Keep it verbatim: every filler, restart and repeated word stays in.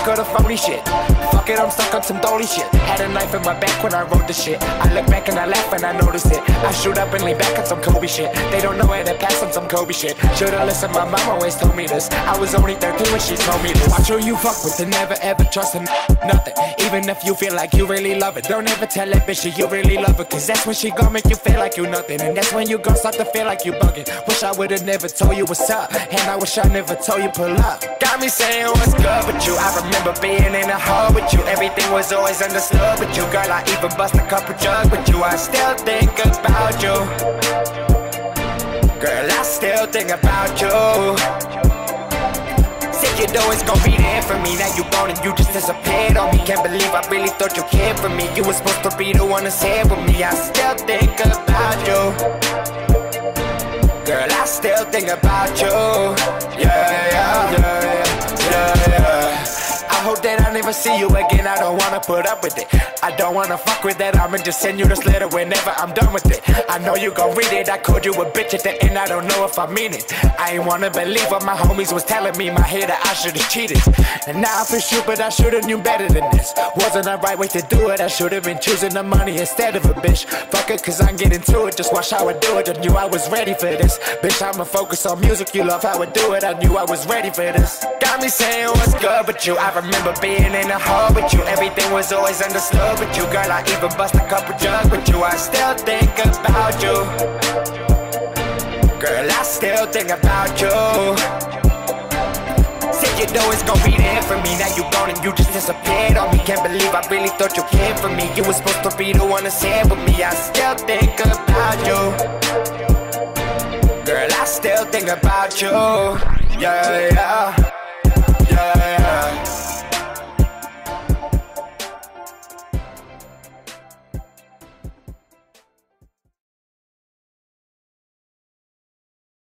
sick of the phony shit. Fuck it, I'm stuck on some dolly shit. Had a knife in my back when I wrote this shit. I look back and I laugh and I notice it. I shoot up and lay back on some Kobe shit. They don't know how to pass on some Kobe shit. Should've listened, my mom always told me this. I was only thirteen when she told me this. Watch who you fuck with and never ever trust in nothing. Even if you feel like you really love it, don't ever tell that bitch that you really love her, cause that's when she gon' make you feel like you nothing. And that's when you gon' start to feel like you bugging. Wish I would've never told you what's up, and I wish I never told you pull up. Got me saying what's good with you. I remember being in a hole with you. Everything was always understood with you. Girl, I even bust a couple drugs with you. I still think about you. Girl, I still think about you. You know it's gonna be there for me. Now you gone and you just disappeared on me. Can't believe I really thought you cared for me. You was supposed to be the one that's here with me. I still think about you. Girl, I still think about you. Yeah, yeah, yeah, yeah, yeah. I hope that I never see you again. I don't wanna put up with it. I don't wanna fuck with that. I'ma just send you this letter whenever I'm done with it. I know you gon' read it. I called you a bitch at the end. I don't know if I mean it. I ain't wanna believe what my homies was telling me. My head that I should've cheated. And now I feel stupid, I should've knew better than this. Wasn't the right way to do it. I should've been choosing the money instead of a bitch. Fuck it, cause I'm getting to it. Just watch how I do it. I knew I was ready for this. Bitch, I'ma focus on music. You love how I do it. I knew I was ready for this. Got me saying what's good with you. I remember being in a hole with you. Everything was always understood with you. Girl, I even bust a couple drugs with you. I still think about you. Girl, I still think about you. Said you know it's gonna be there for me. Now you gone and you just disappeared on me. Can't believe I really thought you cared for me. You was supposed to be the one that's here with me. I still think about you. Girl, I still think about you. Yeah, yeah.